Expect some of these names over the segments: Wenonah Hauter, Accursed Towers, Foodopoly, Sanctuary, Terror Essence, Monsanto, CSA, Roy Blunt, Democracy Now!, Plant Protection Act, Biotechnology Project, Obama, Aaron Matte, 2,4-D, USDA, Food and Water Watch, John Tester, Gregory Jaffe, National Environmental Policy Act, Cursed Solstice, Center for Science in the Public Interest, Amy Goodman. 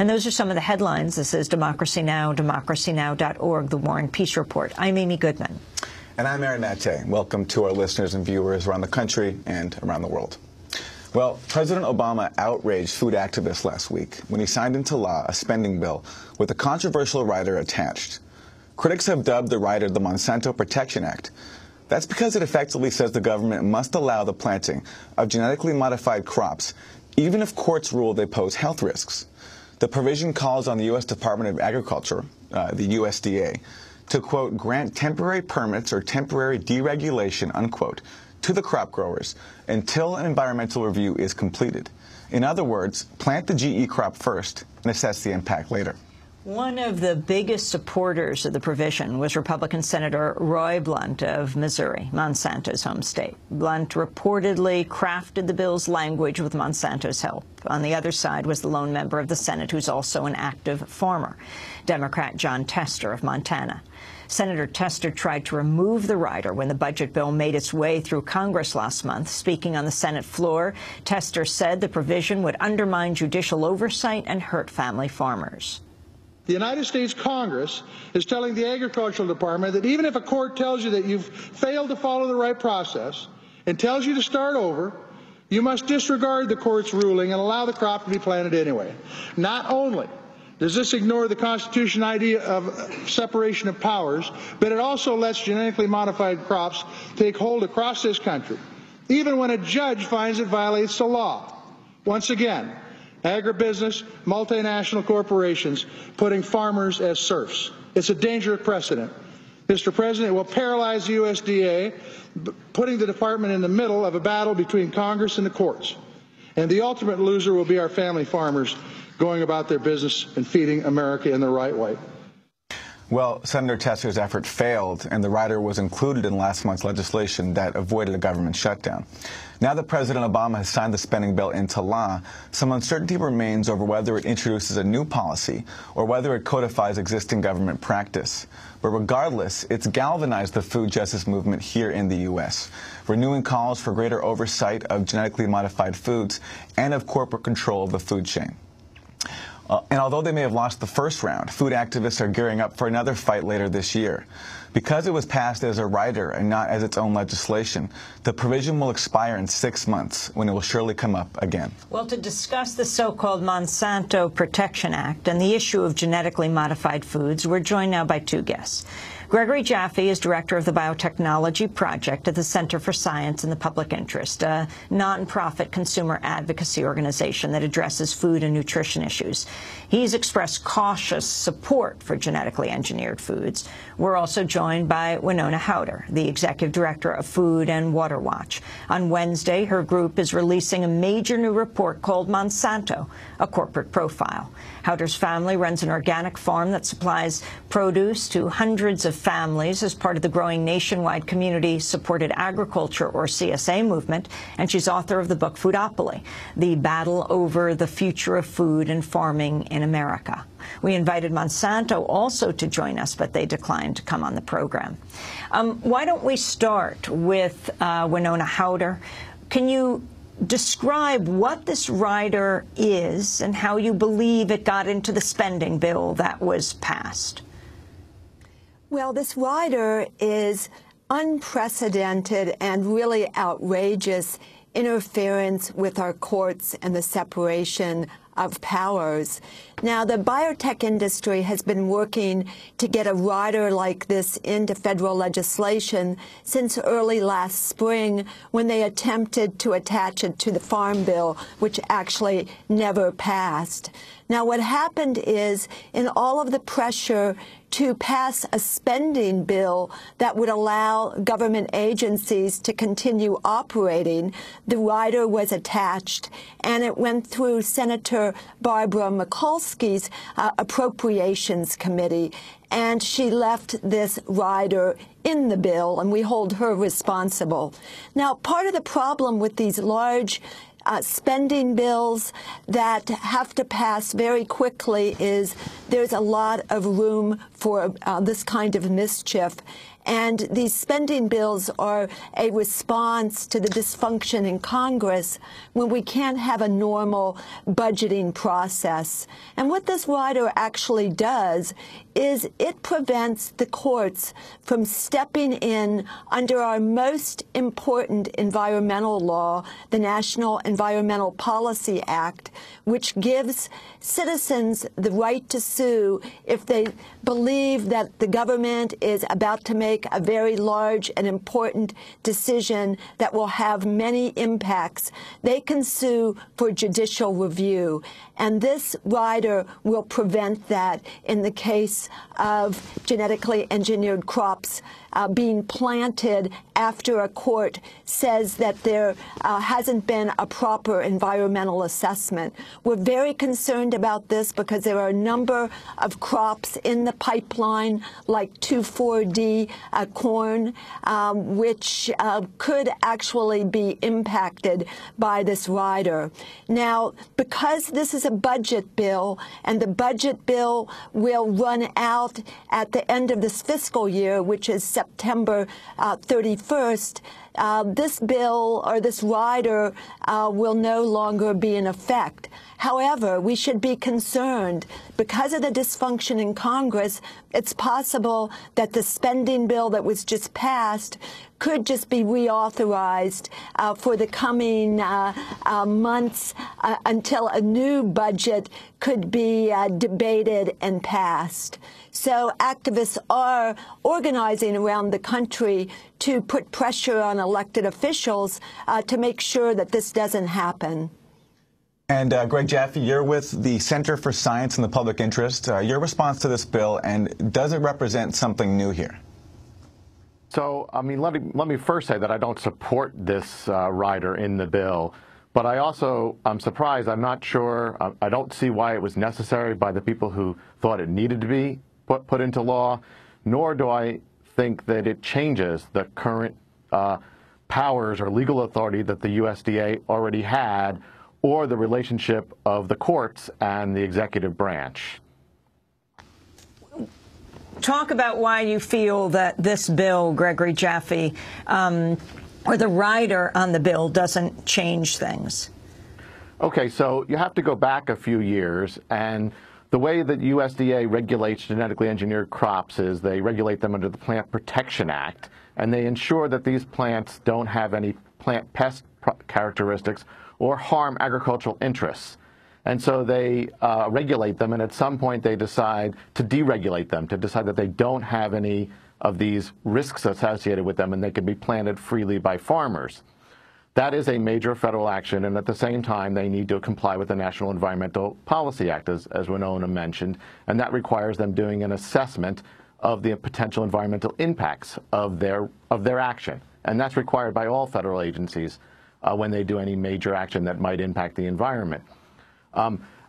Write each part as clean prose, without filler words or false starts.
And those are some of the headlines. This is Democracy Now!, democracynow.org, The War and Peace Report. I'm Amy Goodman. And I'm Aaron Matte. Welcome to our listeners and viewers around the country and around the world. Well, President Obama outraged food activists last week when he signed into law a spending bill with a controversial rider attached. Critics have dubbed the rider the Monsanto Protection Act. That's because it effectively says the government must allow the planting of genetically modified crops, even if courts rule they pose health risks. The provision calls on the U.S. Department of Agriculture, the USDA, to, quote, grant temporary permits or temporary deregulation, unquote, to the crop growers until an environmental review is completed. In other words, plant the GE crop first and assess the impact later. One of the biggest supporters of the provision was Republican Senator Roy Blunt of Missouri, Monsanto's home state. Blunt reportedly crafted the bill's language with Monsanto's help. On the other side was the lone member of the Senate who's also an active farmer, Democrat John Tester of Montana. Senator Tester tried to remove the rider when the budget bill made its way through Congress last month. Speaking on the Senate floor, Tester said the provision would undermine judicial oversight and hurt family farmers. The United States Congress is telling the Agricultural Department that even if a court tells you that you've failed to follow the right process and tells you to start over, you must disregard the court's ruling and allow the crop to be planted anyway. Not only does this ignore the Constitution's idea of separation of powers, but it also lets genetically modified crops take hold across this country, even when a judge finds it violates the law. Once again, agribusiness, multinational corporations, putting farmers as serfs. It's a dangerous precedent. Mr. President, it will paralyze the USDA, putting the department in the middle of a battle between Congress and the courts. And the ultimate loser will be our family farmers going about their business and feeding America in the right way. Well, Senator Tester's effort failed, and the rider was included in last month's legislation that avoided a government shutdown. Now that President Obama has signed the spending bill into law, some uncertainty remains over whether it introduces a new policy or whether it codifies existing government practice. But regardless, it's galvanized the food justice movement here in the U.S., renewing calls for greater oversight of genetically modified foods and of corporate control of the food chain. And although they may have lost the first round, food activists are gearing up for another fight later this year. Because it was passed as a rider and not as its own legislation, the provision will expire in 6 months, when it will surely come up again. Well, to discuss the so-called Monsanto Protection Act and the issue of genetically modified foods, we're joined now by two guests. Gregory Jaffe is director of the Biotechnology Project at the Center for Science in the Public Interest, a nonprofit consumer advocacy organization that addresses food and nutrition issues. He's expressed cautious support for genetically engineered foods. We're also joined by Wenonah Hauter, the executive director of Food and Water Watch. On Wednesday, her group is releasing a major new report called Monsanto, A Corporate Profile. Hauter's family runs an organic farm that supplies produce to hundreds of families as part of the growing nationwide community-supported agriculture, or CSA, movement, and she's author of the book Foodopoly, The Battle Over the Future of Food and Farming in America. We invited Monsanto also to join us, but they declined to come on the program. Why don't we start with Wenonah Hauter? Can you describe what this rider is and how you believe it got into the spending bill that was passed? Well, this rider is unprecedented and really outrageous interference with our courts and the separation of powers. Now, the biotech industry has been working to get a rider like this into federal legislation since early last spring, when they attempted to attach it to the Farm Bill, which actually never passed. Now, what happened is, in all of the pressure to pass a spending bill that would allow government agencies to continue operating, the rider was attached, and it went through Senator Barbara Mikulski's Appropriations Committee, and she left this rider in the bill, and we hold her responsible. Now, part of the problem with these large spending bills that have to pass very quickly is there's a lot of room for this kind of mischief. And these spending bills are a response to the dysfunction in Congress when we can't have a normal budgeting process. And what this rider actually does is it prevents the courts from stepping in under our most important environmental law, the National Environmental Policy Act, which gives citizens the right to sue if they believe that the government is about to make a very large and important decision that will have many impacts. They can sue for judicial review. And this rider will prevent that in the case of genetically engineered crops being planted after a court says that there hasn't been a proper environmental assessment. We're very concerned about this because there are a number of crops in the pipeline, like 2,4-D corn, which could actually be impacted by this rider. Now, because this is a budget bill, and the budget bill will run out at the end of this fiscal year, which is September 31st, this bill or this rider will no longer be in effect. However, we should be concerned. Because of the dysfunction in Congress, it's possible that the spending bill that was just passed could just be reauthorized for the coming months until a new budget could be debated and passed. So activists are organizing around the country to put pressure on elected officials to make sure that this doesn't happen. And Greg Jaffe, you're with the Center for Science in the Public Interest. Your response to this bill, and does it represent something new here? So, I mean, let me first say that I don't support this rider in the bill, but I also I'm surprised. I'm not sure. I don't see why it was necessary by the people who thought it needed to be put into law, nor do I think that it changes the current powers or legal authority that the USDA already had, or the relationship of the courts and the executive branch. Talk about why you feel that this bill, Gregory Jaffe, or the rider on the bill doesn't change things. Okay, so you have to go back a few years, and the way that USDA regulates genetically engineered crops is they regulate them under the Plant Protection Act, and they ensure that these plants don't have any plant pest characteristics or harm agricultural interests. And so they regulate them, and at some point they decide to deregulate them, to decide that they don't have any of these risks associated with them and they can be planted freely by farmers. That is a major federal action, and at the same time they need to comply with the National Environmental Policy Act, as Wenonah mentioned, and that requires them doing an assessment of the potential environmental impacts of their action. And that's required by all federal agencies when they do any major action that might impact the environment.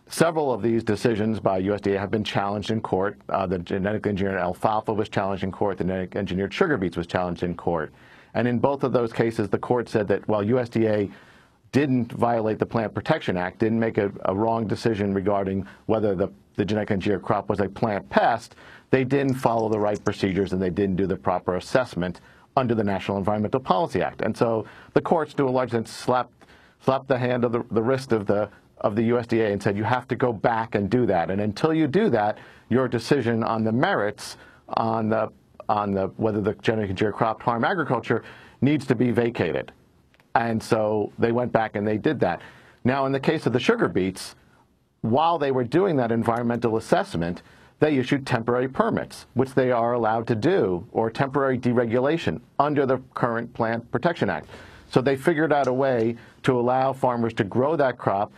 Several of these decisions by USDA have been challenged in court. The genetically engineered alfalfa was challenged in court. The genetically engineered sugar beets was challenged in court. And in both of those cases, the court said that while USDA didn't violate the Plant Protection Act, didn't make a wrong decision regarding whether the genetically engineered crop was a plant pest, they didn't follow the right procedures and they didn't do the proper assessment under the National Environmental Policy Act. And so the courts, to a large extent, slapped the hand of the wrist of the USDA and said, you have to go back and do that. And until you do that, your decision on the merits, on whether the genetically engineered crop harm agriculture, needs to be vacated. And so they went back and they did that. Now, in the case of the sugar beets, while they were doing that environmental assessment, they issued temporary permits, which they are allowed to do, or temporary deregulation under the current Plant Protection Act. So they figured out a way to allow farmers to grow that crop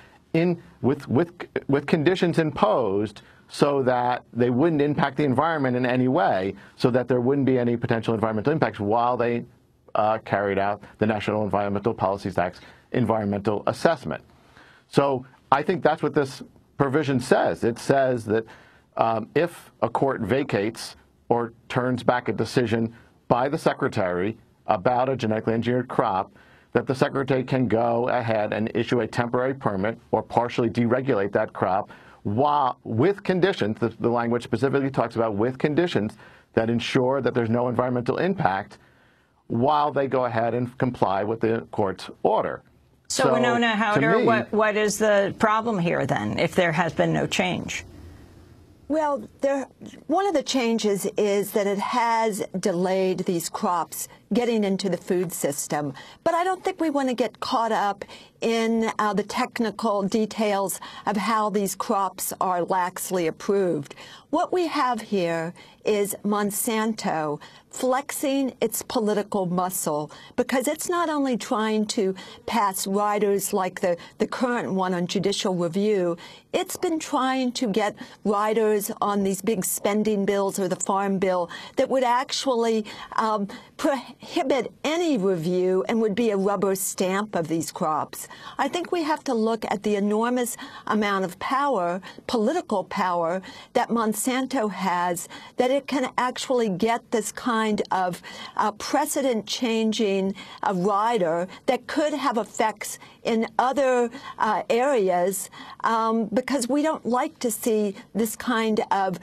with conditions imposed so that they wouldn't impact the environment in any way, so that there wouldn't be any potential environmental impacts while they carried out the National Environmental Policy Act's environmental assessment. So I think that's what this provision says. It says that if a court vacates or turns back a decision by the secretary about a genetically engineered crop, that the secretary can go ahead and issue a temporary permit or partially deregulate that crop while with conditions, the language specifically talks about with conditions that ensure that there's no environmental impact while they go ahead and comply with the court's order. So Wenonah Hauter, what is the problem here then if there has been no change? Well, one of the changes is that it has delayed these crops getting into the food system. But I don't think we want to get caught up in the technical details of how these crops are laxly approved. What we have here is Monsanto flexing its political muscle, because it's not only trying to pass riders like the current one on judicial review, it's been trying to get riders on these big spending bills or the farm bill that would actually prohibit any review and would be a rubber stamp of these crops. I think we have to look at the enormous amount of power, political power, that Monsanto has, that it can actually get this kind of precedent-changing rider that could have effects in other areas, because we don't like to see this kind of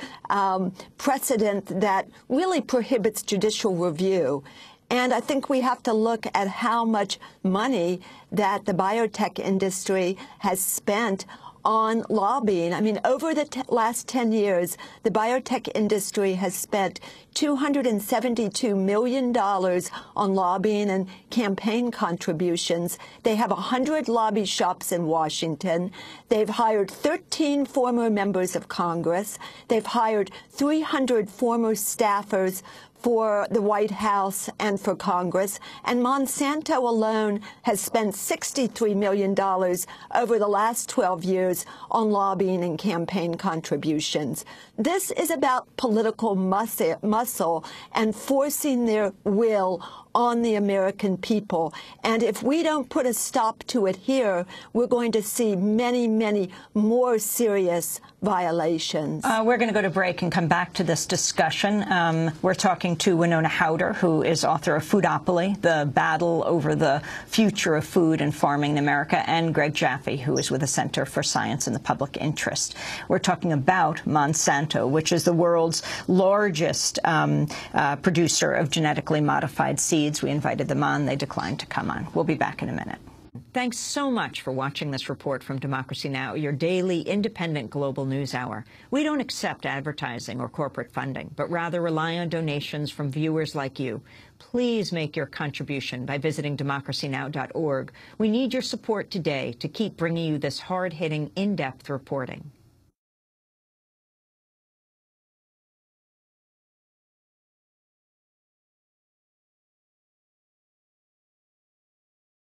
precedent that really prohibits judicial review. And I think we have to look at how much money that the biotech industry has spent on lobbying. I mean, over the last 10 years, the biotech industry has spent $272 million on lobbying and campaign contributions. They have 100 lobby shops in Washington. They've hired 13 former members of Congress. They've hired 300 former staffers for the White House and for Congress, and Monsanto alone has spent $63 million over the last 12 years on lobbying and campaign contributions. This is about political muscle and forcing their will on the American people. And if we don't put a stop to it here, we're going to see many, many more serious violations. We're going to go to break and come back to this discussion. We're talking to Wenonah Hauter, who is author of Foodopoly, The Battle Over the Future of Food and Farming in America, and Greg Jaffe, who is with the Center for Science in the Public Interest. We're talking about Monsanto, which is the world's largest producer of genetically modified seeds. We invited them on. They declined to come on. We'll be back in a minute. Thanks so much for watching this report from Democracy Now!, your daily independent global news hour. We don't accept advertising or corporate funding, but rather rely on donations from viewers like you. Please make your contribution by visiting democracynow.org. We need your support today to keep bringing you this hard-hitting, in-depth reporting.